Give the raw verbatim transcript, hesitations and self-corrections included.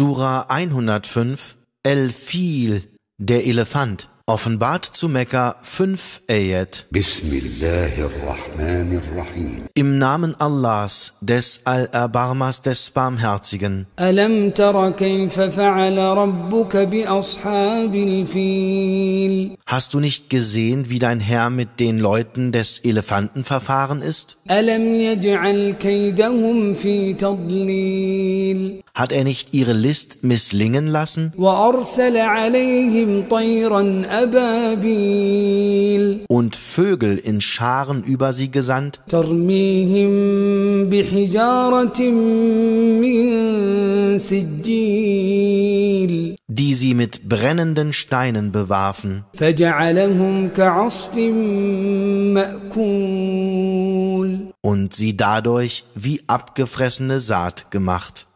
Surah hundertfünf, Al-Fil, der Elefant, offenbart zu Mekka fünf Ayat. Bismillahirrahmanirrahim. Im Namen Allahs, des Allerbarmers, des Barmherzigen. Alam tara kayfa fa'ala rabbuka bi ashabil fil. Hast du nicht gesehen, wie dein Herr mit den Leuten des Elefanten verfahren ist? Alam yaj'al kaydahum fi tadlil. Hat er nicht ihre List misslingen lassen? Und Vögel in Scharen über sie gesandt, die sie mit brennenden Steinen bewarfen. Und sie dadurch wie abgefressene Saat gemacht.